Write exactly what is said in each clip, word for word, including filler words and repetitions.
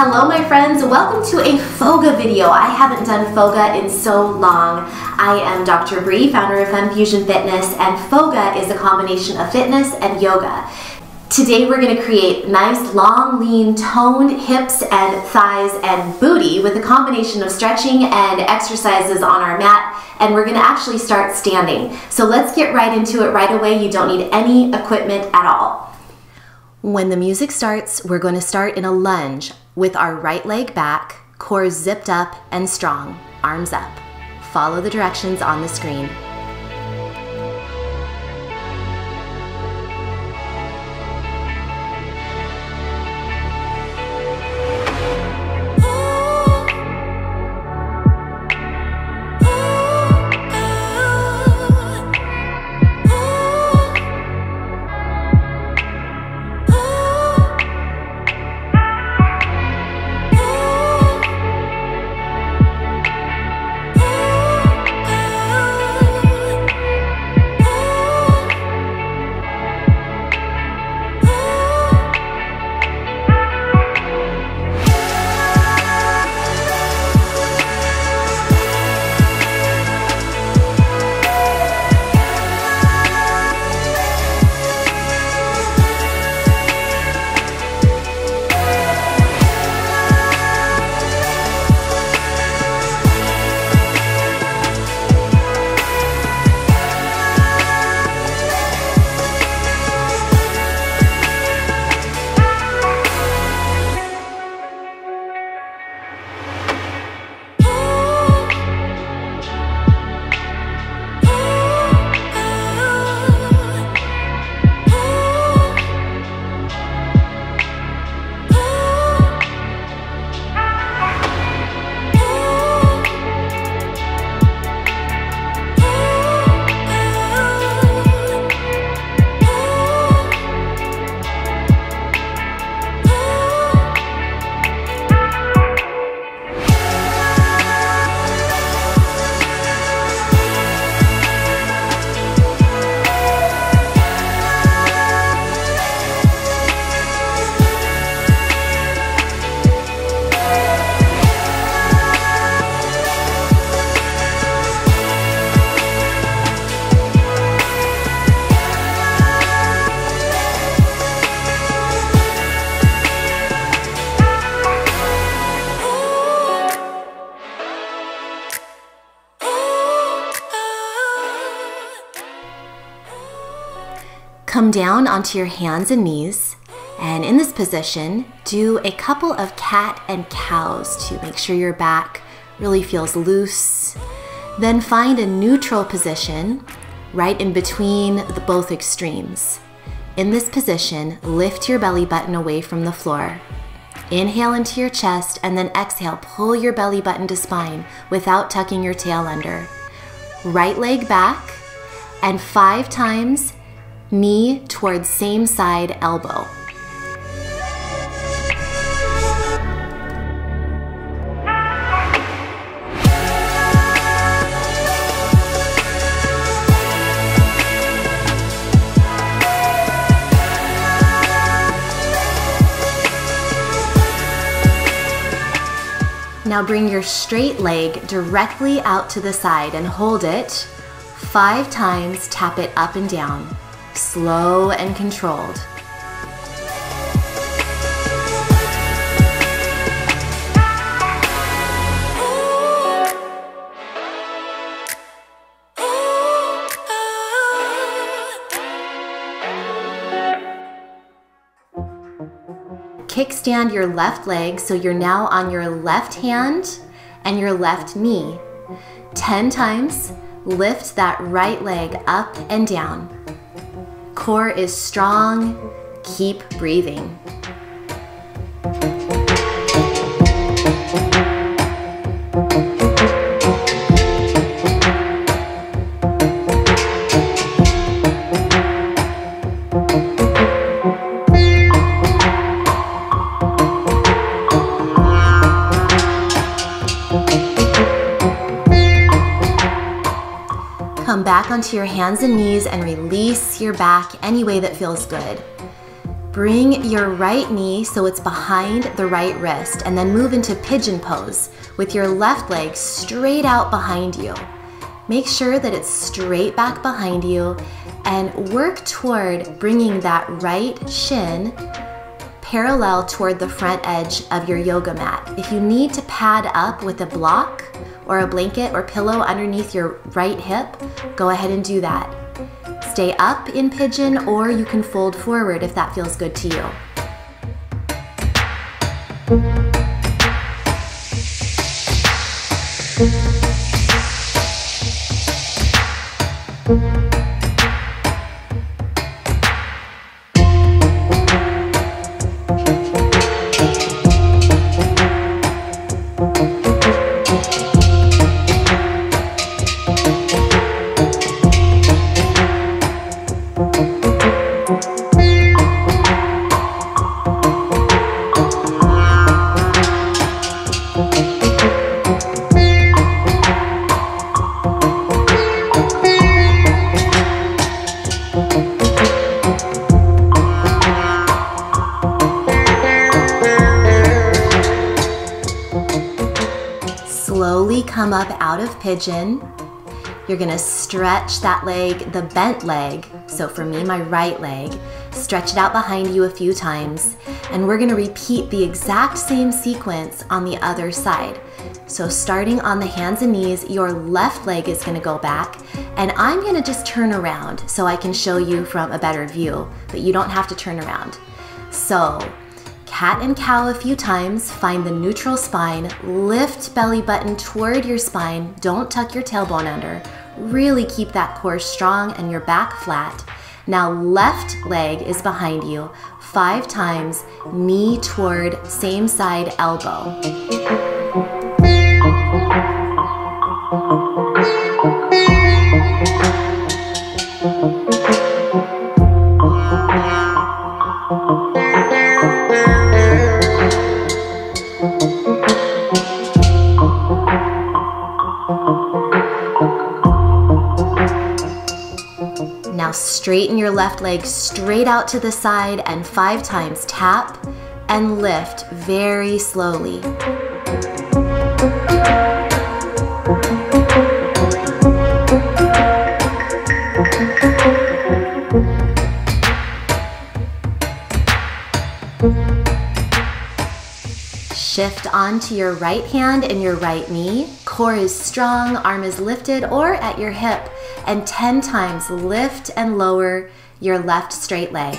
Hello my friends, welcome to a FOGA video. I haven't done FOGA in so long. I am Doctor Bree, founder of FemFusion Fitness, and FOGA is a combination of fitness and yoga. Today we're going to create nice, long, lean, toned hips and thighs and booty with a combination of stretching and exercises on our mat, and we're going to actually start standing. So let's get right into it right away. You don't need any equipment at all. When the music starts, we're going to start in a lunge with our right leg back, core zipped up and strong, arms up. Follow the directions on the screen. Come down onto your hands and knees, and in this position, do a couple of cat and cows to make sure your back really feels loose. Then find a neutral position right in between the both extremes. In this position, lift your belly button away from the floor. Inhale into your chest, and then exhale, pull your belly button to spine without tucking your tail under. Right leg back, and five times knee towards same side elbow. Now bring your straight leg directly out to the side and hold it. Five times, tap it up and down. Slow and controlled. Kickstand your left leg, so you're now on your left hand and your left knee. Ten times, lift that right leg up and down. Core is strong. Keep breathing. Come back onto your hands and knees and release your back any way that feels good. Bring your right knee so it's behind the right wrist, and then move into pigeon pose with your left leg straight out behind you. Make sure that it's straight back behind you and work toward bringing that right shin parallel toward the front edge of your yoga mat. If you need to pad up with a block or a blanket or pillow underneath your right hip, go ahead and do that. Stay up in pigeon, or you can fold forward if that feels good to you. Come up out of pigeon. You're gonna stretch that leg, the bent leg. So for me, my right leg. Stretch it out behind you a few times, and we're gonna repeat the exact same sequence on the other side. So starting on the hands and knees, your left leg is gonna go back, and I'm gonna just turn around so I can show you from a better view, but you don't have to turn around. So cat and cow a few times, find the neutral spine, lift belly button toward your spine, don't tuck your tailbone under, really keep that core strong and your back flat. Now left leg is behind you, five times, knee toward same side elbow. Straighten your left leg straight out to the side, and five times tap and lift very slowly. Shift onto your right hand and your right knee. Core is strong, arm is lifted or at your hip, and ten times lift and lower your left straight leg.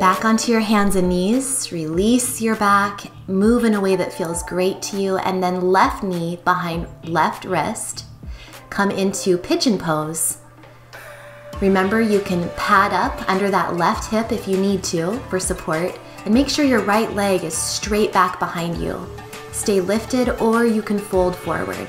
Back onto your hands and knees, release your back, move in a way that feels great to you, and then left knee behind left wrist. Come into pigeon pose. Remember, you can pad up under that left hip if you need to for support, and make sure your right leg is straight back behind you. Stay lifted, or you can fold forward.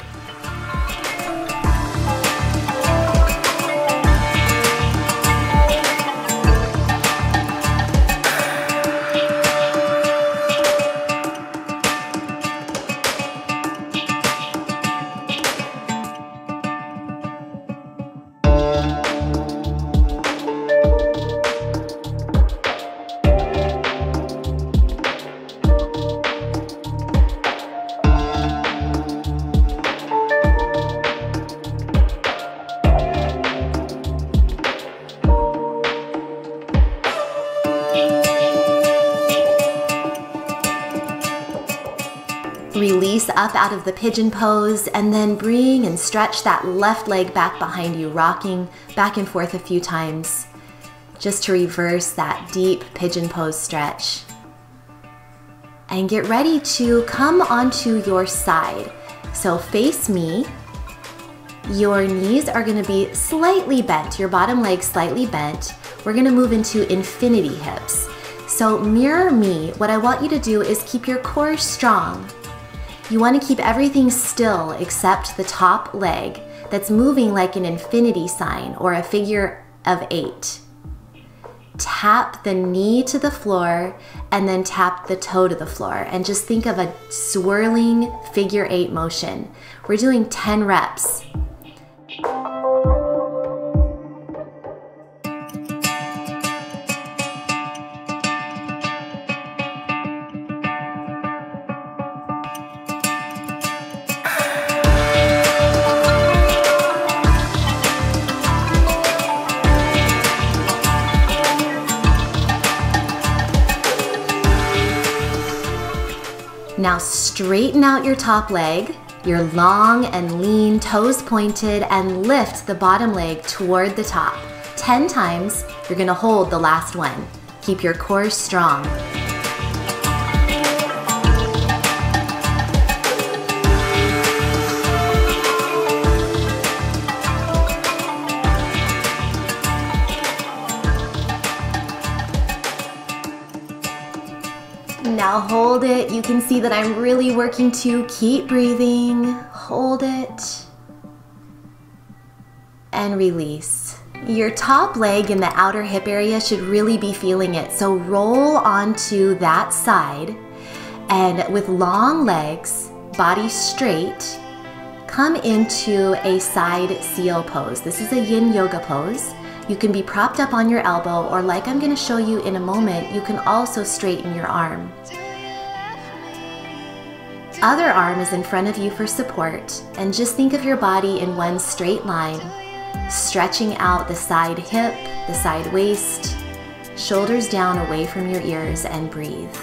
Release up out of the pigeon pose, and then bring and stretch that left leg back behind you, rocking back and forth a few times just to reverse that deep pigeon pose stretch. And get ready to come onto your side. So face me. Your knees are going to be slightly bent, your bottom leg slightly bent. We're going to move into infinity hips. So mirror me. What I want you to do is keep your core strong. You want to keep everything still except the top leg that's moving like an infinity sign or a figure of eight. Tap the knee to the floor and then tap the toe to the floor, and just think of a swirling figure eight motion. We're doing ten reps. Now straighten out your top leg, your long and lean toes pointed, and lift the bottom leg toward the top. ten times, you're gonna hold the last one. Keep your core strong. Now hold it. You can see that I'm really working to keep breathing. Hold it. And release. Your top leg in the outer hip area should really be feeling it. So roll onto that side, and with long legs, body straight, come into a side seal pose. This is a yin yoga pose. You can be propped up on your elbow, or like I'm gonna show you in a moment, you can also straighten your arm. Other arm is in front of you for support, and just think of your body in one straight line, stretching out the side hip, the side waist, shoulders down away from your ears, and breathe.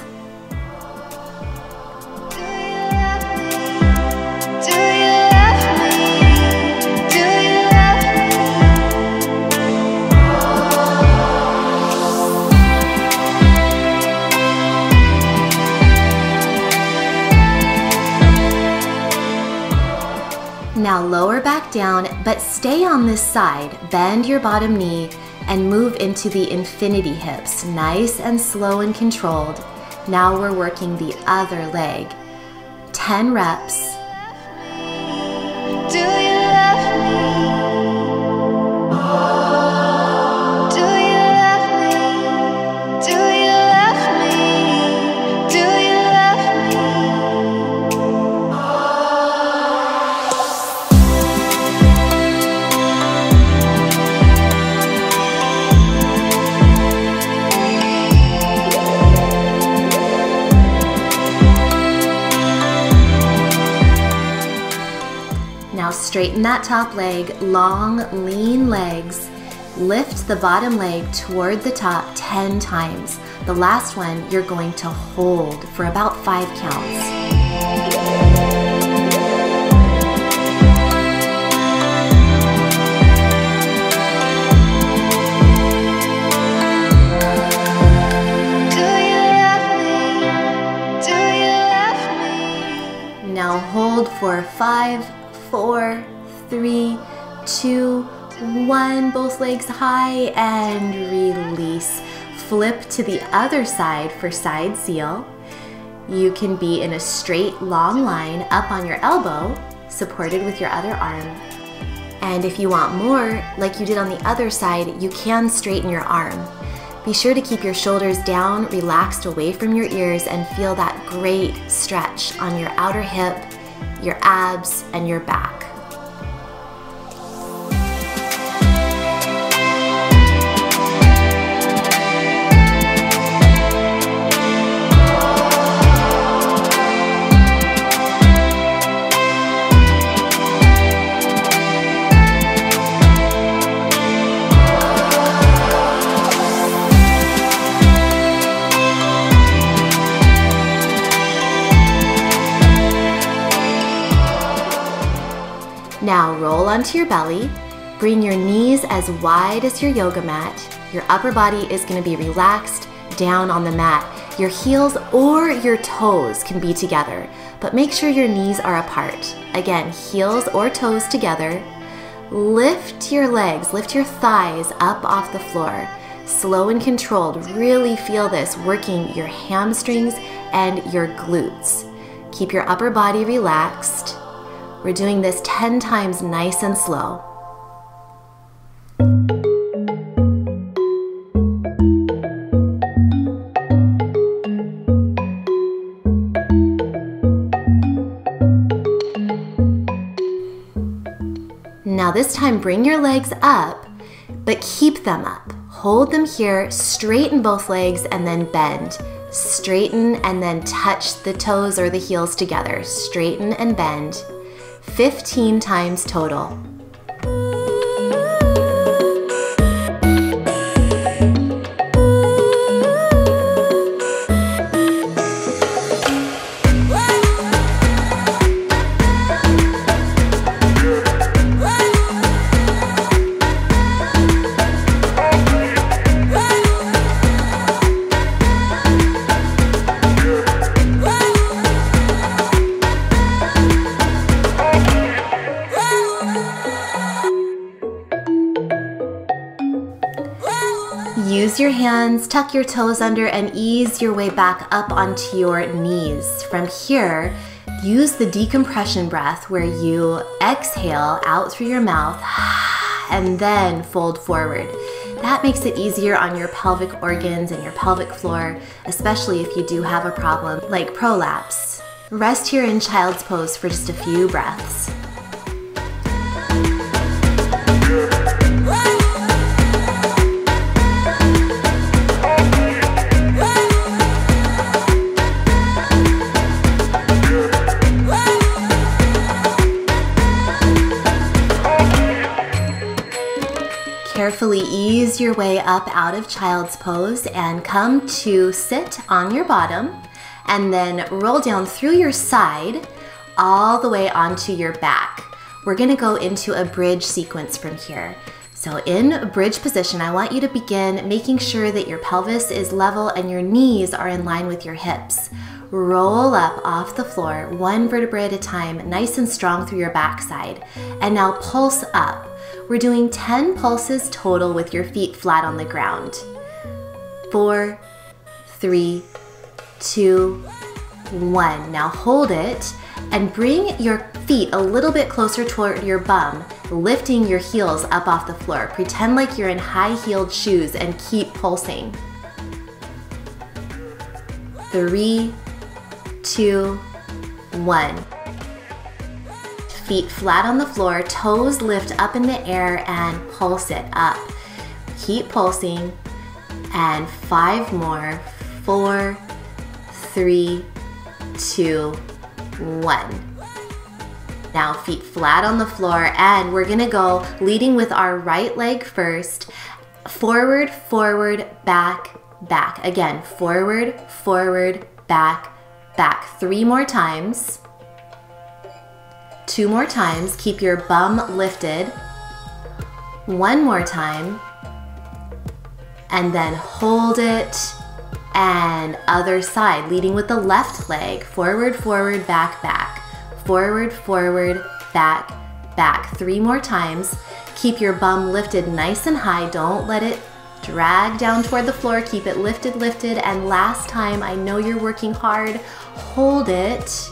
Now lower back down, but stay on this side. Bend your bottom knee and move into the infinity hips, nice and slow and controlled. Now we're working the other leg. ten reps. Do you love me? Do you love me? Do you love me? Do you Now straighten that top leg, long, lean legs. Lift the bottom leg toward the top ten times. The last one you're going to hold for about five counts. Now hold for five, four, three, two, one, both legs high, and release. Flip to the other side for side seal. You can be in a straight long line up on your elbow, supported with your other arm. And if you want more, like you did on the other side, you can straighten your arm. Be sure to keep your shoulders down, relaxed away from your ears, and feel that great stretch on your outer hip, your abs, and your back. Now roll onto your belly, bring your knees as wide as your yoga mat. Your upper body is going to be relaxed down on the mat. Your heels or your toes can be together, but make sure your knees are apart. Again, heels or toes together. Lift your legs, lift your thighs up off the floor. Slow and controlled, really feel this working your hamstrings and your glutes. Keep your upper body relaxed. We're doing this ten times nice and slow. Now this time, bring your legs up, but keep them up. Hold them here, straighten both legs and then bend. Straighten and then touch the toes or the heels together. Straighten and bend. fifteen times total. Use your hands, tuck your toes under, and ease your way back up onto your knees. From here, use the decompression breath where you exhale out through your mouth and then fold forward. That makes it easier on your pelvic organs and your pelvic floor, especially if you do have a problem like prolapse. Rest here in child's pose for just a few breaths. Carefully ease your way up out of child's pose and come to sit on your bottom and then roll down through your side all the way onto your back. We're gonna go into a bridge sequence from here. So in bridge position, I want you to begin making sure that your pelvis is level and your knees are in line with your hips. Roll up off the floor, one vertebra at a time, nice and strong through your backside. And now pulse up. We're doing ten pulses total with your feet flat on the ground. Four, three, two, one. Now hold it and bring your feet a little bit closer toward your bum, lifting your heels up off the floor. Pretend like you're in high-heeled shoes and keep pulsing. Three, two, one. Feet flat on the floor, toes lift up in the air and pulse it up. Keep pulsing. And five more. Four, three, two, one. Now feet flat on the floor, and we're gonna go leading with our right leg first. Forward, forward, back, back. Again, forward, forward, back, back. Three more times. Two more times, keep your bum lifted. One more time, and then hold it, and other side, leading with the left leg. Forward, forward, back, back. Forward, forward, back, back. Three more times, keep your bum lifted nice and high. Don't let it drag down toward the floor. Keep it lifted, lifted, and last time, I know you're working hard, hold it.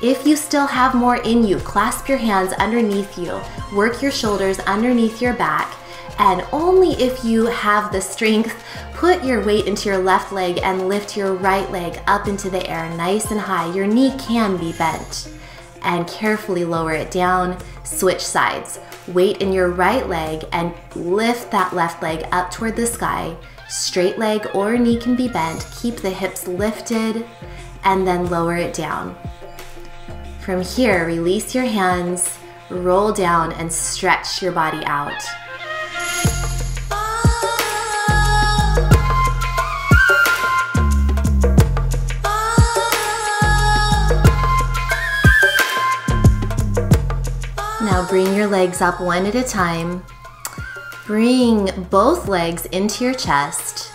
If you still have more in you, clasp your hands underneath you, work your shoulders underneath your back, and only if you have the strength, put your weight into your left leg and lift your right leg up into the air nice and high. Your knee can be bent. And carefully lower it down, switch sides. Weight in your right leg and lift that left leg up toward the sky. Straight leg or knee can be bent. Keep the hips lifted and then lower it down. From here, release your hands, roll down, and stretch your body out. Now bring your legs up one at a time. Bring both legs into your chest,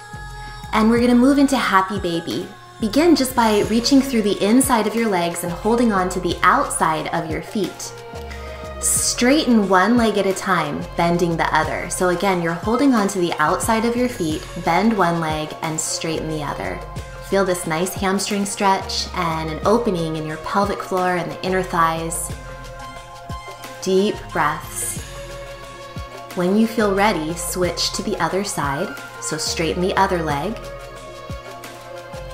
and we're gonna move into happy baby. Begin just by reaching through the inside of your legs and holding on to the outside of your feet. Straighten one leg at a time, bending the other. So again, you're holding on to the outside of your feet, bend one leg and straighten the other. feel this nice hamstring stretch and an opening in your pelvic floor and the inner thighs. Deep breaths. When you feel ready, switch to the other side. So straighten the other leg.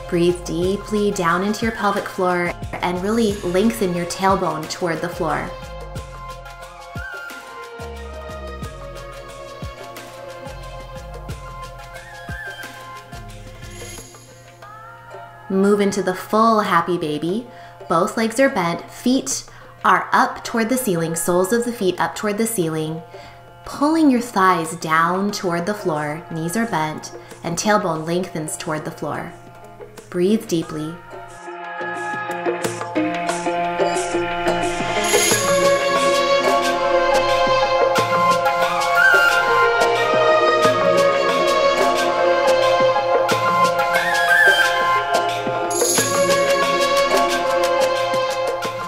Breathe deeply down into your pelvic floor and really lengthen your tailbone toward the floor. Move into the full happy baby. Both legs are bent, feet are up toward the ceiling, soles of the feet up toward the ceiling, pulling your thighs down toward the floor, knees are bent, and tailbone lengthens toward the floor. Breathe deeply.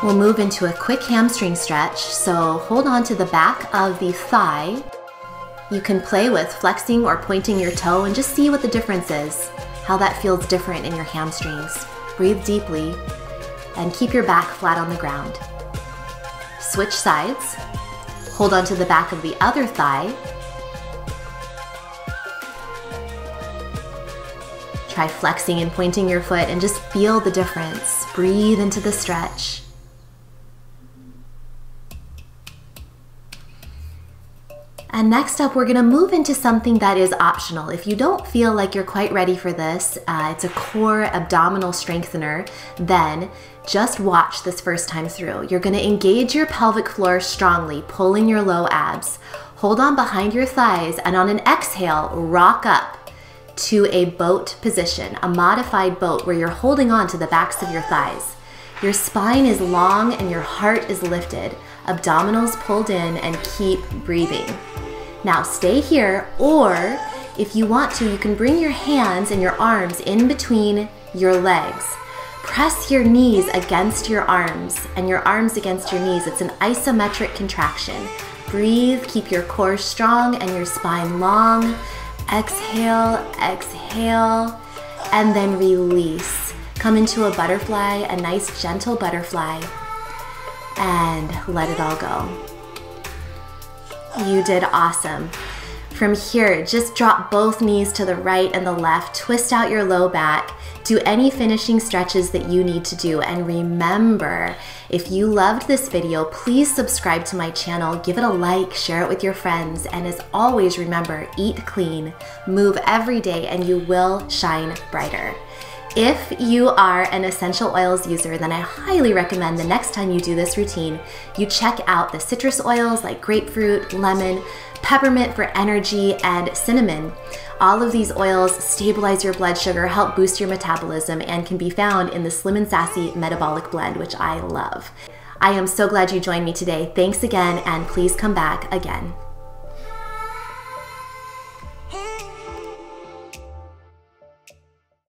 We'll move into a quick hamstring stretch, so hold on to the back of the thigh. You can play with flexing or pointing your toe and just see what the difference is, how that feels different in your hamstrings. Breathe deeply and keep your back flat on the ground. Switch sides. Hold on to the back of the other thigh. Try flexing and pointing your foot and just feel the difference. Breathe into the stretch. And next up, we're gonna move into something that is optional. If you don't feel like you're quite ready for this, uh, it's a core abdominal strengthener, then just watch this first time through. You're gonna engage your pelvic floor strongly, pulling your low abs. Hold on behind your thighs, and on an exhale, rock up to a boat position, a modified boat where you're holding on to the backs of your thighs. Your spine is long and your heart is lifted. Abdominals pulled in and keep breathing. Now stay here, or if you want to, you can bring your hands and your arms in between your legs. Press your knees against your arms and your arms against your knees. It's an isometric contraction. Breathe, keep your core strong and your spine long. Exhale, exhale, and then release. Come into a butterfly, a nice gentle butterfly, and let it all go. You did awesome. From here, just drop both knees to the right and the left, twist out your low back, do any finishing stretches that you need to do, and remember, if you loved this video, please subscribe to my channel, give it a like, share it with your friends, and as always, remember, eat clean, move every day, and you will shine brighter. If you are an essential oils user, then I highly recommend the next time you do this routine, you check out the citrus oils like grapefruit, lemon, peppermint for energy, and cinnamon. All of these oils stabilize your blood sugar, help boost your metabolism, and can be found in the Slim and Sassy Metabolic Blend, which I love. I am so glad you joined me today. Thanks again, and please come back again.